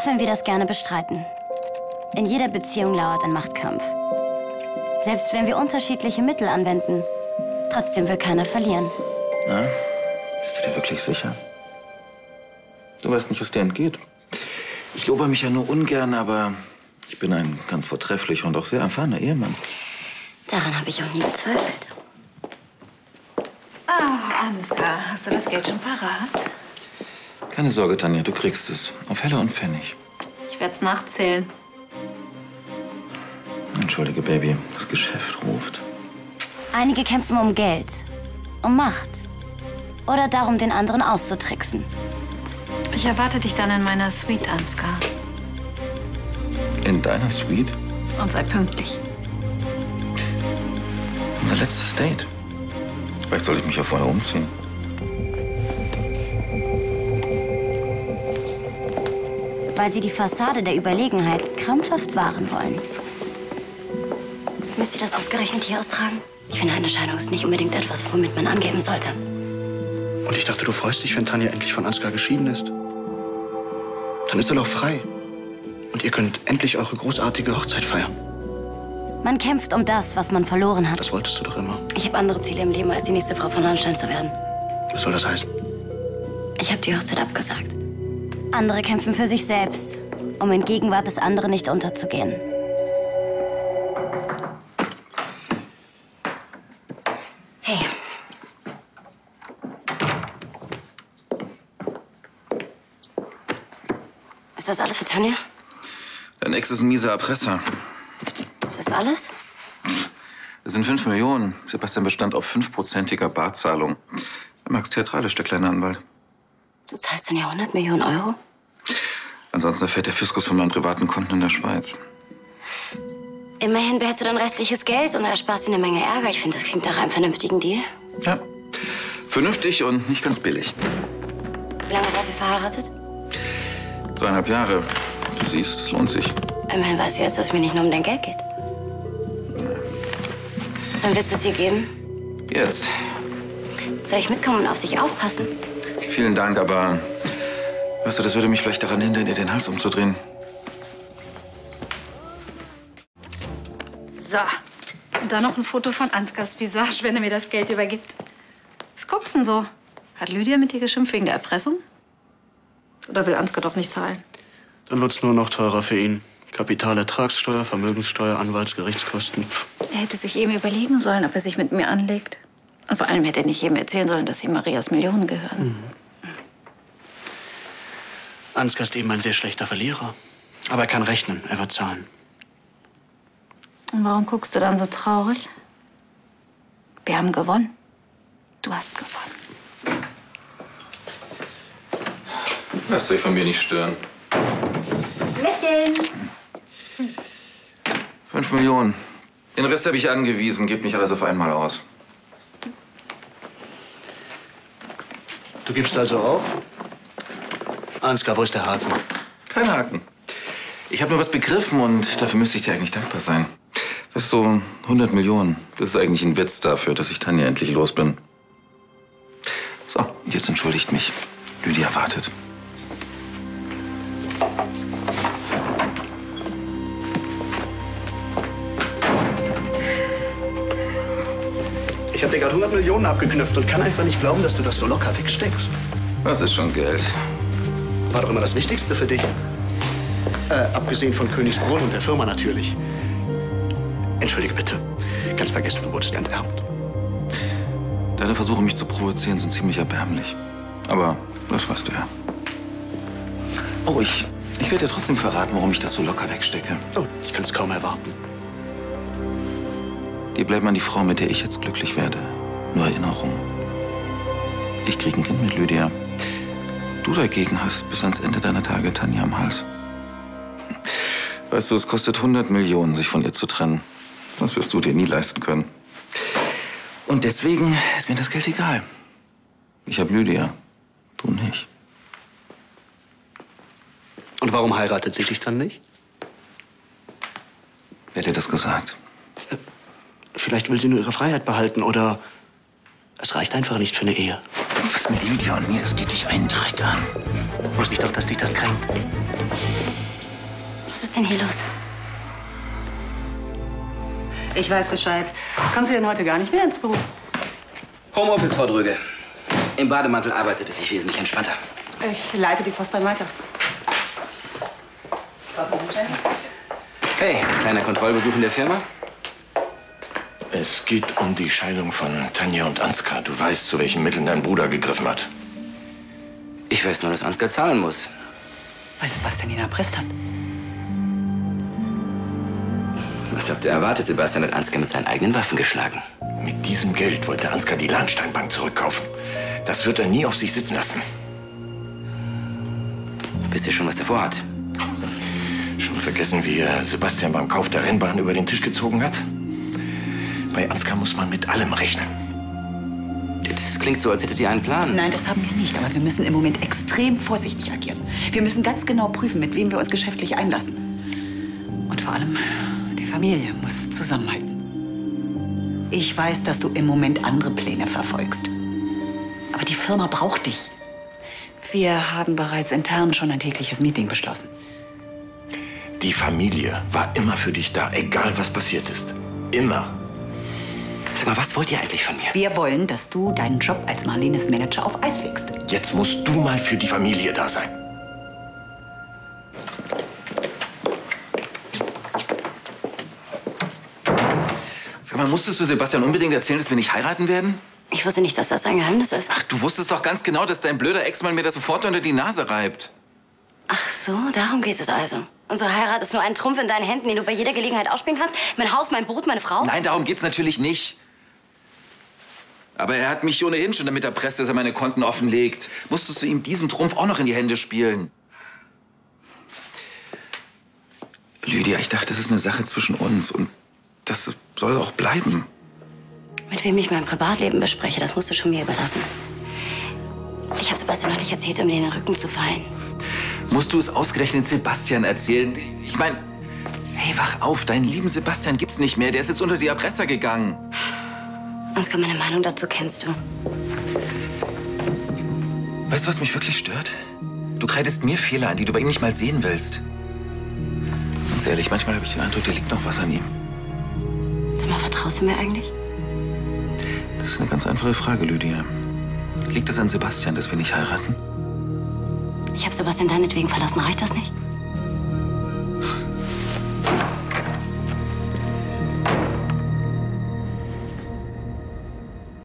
Auch wenn wir das gerne bestreiten. In jeder Beziehung lauert ein Machtkampf. Selbst wenn wir unterschiedliche Mittel anwenden, trotzdem will keiner verlieren. Na, bist du dir wirklich sicher? Du weißt nicht, was dir entgeht. Ich lobe mich ja nur ungern, aber ich bin ein ganz vortrefflicher und auch sehr erfahrener Ehemann. Daran habe ich auch nie gezweifelt. Ah, Ansgar, hast du das Geld schon parat? Keine Sorge, Tanja, du kriegst es. Auf Heller und Pfennig. Ich werde es nachzählen. Entschuldige, Baby, das Geschäft ruft. Einige kämpfen um Geld, um Macht oder darum, den anderen auszutricksen. Ich erwarte dich dann in meiner Suite, Ansgar. In deiner Suite? Und sei pünktlich. Unser letztes Date. Vielleicht soll ich mich ja vorher umziehen. Weil sie die Fassade der Überlegenheit krampfhaft wahren wollen. Müsst ihr das ausgerechnet hier austragen? Ich finde, eine Scheidung ist nicht unbedingt etwas, womit man angeben sollte. Und ich dachte, du freust dich, wenn Tanja endlich von Ansgar geschieden ist. Dann ist er doch frei. Und ihr könnt endlich eure großartige Hochzeit feiern. Man kämpft um das, was man verloren hat. Das wolltest du doch immer. Ich habe andere Ziele im Leben, als die nächste Frau von Lahnstein zu werden. Was soll das heißen? Ich habe die Hochzeit abgesagt. Andere kämpfen für sich selbst, um in Gegenwart des anderen nicht unterzugehen. Hey. Ist das alles für Tanja? Dein Ex ist ein mieser Erpresser. Ist das alles? Es sind 5 Millionen. Sebastian bestand auf 5%iger Barzahlung. Er mag's theatralisch, der kleine Anwalt. Du zahlst dann ja 100 Millionen Euro? Ansonsten erfährt der Fiskus von meinen privaten Konten in der Schweiz. Immerhin behältst du dein restliches Geld und ersparst dir eine Menge Ärger. Ich finde, das klingt nach einem vernünftigen Deal. Ja, vernünftig und nicht ganz billig. Wie lange wart ihr verheiratet? 2,5 Jahre. Du siehst, es lohnt sich. Immerhin weißt du jetzt, dass es mir nicht nur um dein Geld geht. Dann willst du es ihr geben? Jetzt. Soll ich mitkommen und auf dich aufpassen? Vielen Dank, aber weißt du, das würde mich vielleicht daran hindern, ihr den Hals umzudrehen. So, und dann noch ein Foto von Ansgars Visage, wenn er mir das Geld übergibt. Was guckst denn so? Hat Lydia mit dir geschimpft wegen der Erpressung? Oder will Ansgar doch nicht zahlen? Dann wird's nur noch teurer für ihn. Kapitalertragssteuer, Vermögenssteuer, Anwaltsgerichtskosten. Er hätte sich eben überlegen sollen, ob er sich mit mir anlegt. Und vor allem hätte er nicht jedem erzählen sollen, dass ihm Marias Millionen gehören. Mhm. Ansgar ist eben ein sehr schlechter Verlierer. Aber er kann rechnen, er wird zahlen. Und warum guckst du dann so traurig? Wir haben gewonnen. Du hast gewonnen. Lass dich von mir nicht stören. Lächeln! 5 Millionen. Den Rest habe ich angewiesen. Gebt nicht alles auf einmal aus. Du gibst also auf? Ansgar, wo ist der Haken? Kein Haken. Ich habe nur was begriffen und dafür müsste ich dir eigentlich dankbar sein. Das ist so 100 Millionen. Das ist eigentlich ein Witz dafür, dass ich Tanja endlich los bin. So, jetzt entschuldigt mich. Lydia wartet. Ich habe dir gerade 100 Millionen abgeknüpft und kann einfach nicht glauben, dass du das so locker wegsteckst. Das ist schon Geld. War doch immer das Wichtigste für dich. Abgesehen von Königsbrunn und der Firma natürlich. Entschuldige bitte. Ganz vergessen, du wurdest enterbt. Deine Versuche, mich zu provozieren, sind ziemlich erbärmlich. Aber das weißt du ja. Oh, ich werde dir trotzdem verraten, warum ich das so locker wegstecke. Oh, ich kann es kaum erwarten. Ihr bleibt an die Frau, mit der ich jetzt glücklich werde. Nur Erinnerung. Ich kriege ein Kind mit Lydia. Du dagegen hast bis ans Ende deiner Tage Tanja am Hals. Weißt du, es kostet 100 Millionen, sich von ihr zu trennen. Das wirst du dir nie leisten können. Und deswegen ist mir das Geld egal. Ich habe Lydia, du nicht. Und warum heiratet sie dich dann nicht? Wer hat dir das gesagt? Vielleicht will sie nur ihre Freiheit behalten oder es reicht einfach nicht für eine Ehe. Was mit Lydia und mir? Es geht dich einen Dreck an. Wusste ich doch, dass dich das kränkt. Was ist denn hier los? Ich weiß Bescheid. Kommen Sie denn heute gar nicht mehr ins Büro? Homeoffice, Frau Dröge. Im Bademantel arbeitet es sich wesentlich entspannter. Ich leite die Post dann weiter. Hey, kleiner Kontrollbesuch in der Firma? Es geht um die Scheidung von Tanja und Ansgar. Du weißt, zu welchen Mitteln dein Bruder gegriffen hat. Ich weiß nur, dass Ansgar zahlen muss. Weil Sebastian ihn erpresst hat. Was habt ihr erwartet? Sebastian hat Ansgar mit seinen eigenen Waffen geschlagen. Mit diesem Geld wollte Ansgar die Lahnsteinbank zurückkaufen. Das wird er nie auf sich sitzen lassen. Wisst ihr schon, was er vorhat? Schon vergessen, wie er Sebastian beim Kauf der Rennbahn über den Tisch gezogen hat? Bei Ansgar muss man mit allem rechnen. Das klingt so, als hättet ihr einen Plan. Nein, das haben wir nicht. Aber wir müssen im Moment extrem vorsichtig agieren. Wir müssen ganz genau prüfen, mit wem wir uns geschäftlich einlassen. Und vor allem... die Familie muss zusammenhalten. Ich weiß, dass du im Moment andere Pläne verfolgst. Aber die Firma braucht dich. Wir haben bereits intern schon ein tägliches Meeting beschlossen. Die Familie war immer für dich da, egal was passiert ist. Immer. Sag mal, was wollt ihr eigentlich von mir? Wir wollen, dass du deinen Job als Marlenes Manager auf Eis legst. Jetzt musst du mal für die Familie da sein. Man musstest du Sebastian unbedingt erzählen, dass wir nicht heiraten werden? Ich wusste nicht, dass das ein Geheimnis ist. Ach, du wusstest doch ganz genau, dass dein blöder Ex-Mann mir das sofort unter die Nase reibt. Ach so, darum geht es also. Unsere Heirat ist nur ein Trumpf in deinen Händen, den du bei jeder Gelegenheit ausspielen kannst. Mein Haus, mein Boot, meine Frau. Nein, darum geht's natürlich nicht. Aber er hat mich ohnehin schon damit erpresst, dass er meine Konten offenlegt. Musstest du ihm diesen Trumpf auch noch in die Hände spielen? Lydia, ich dachte, das ist eine Sache zwischen uns und... das soll auch bleiben. Mit wem ich mein Privatleben bespreche, das musst du schon mir überlassen. Ich habe Sebastian noch nicht erzählt, um dir in den Rücken zu fallen. Musst du es ausgerechnet Sebastian erzählen? Ich meine, hey, wach auf, deinen lieben Sebastian gibt's nicht mehr. Der ist jetzt unter die Erpresser gegangen. Ansgar, meine Meinung dazu kennst du. Weißt du, was mich wirklich stört? Du kreidest mir Fehler an, die du bei ihm nicht mal sehen willst. Ganz ehrlich, manchmal habe ich den Eindruck, dir liegt noch was an ihm. Sag mal, vertraust du mir eigentlich? Das ist eine ganz einfache Frage, Lydia. Liegt es an Sebastian, dass wir nicht heiraten? Ich habe Sebastian deinetwegen verlassen. Reicht das nicht?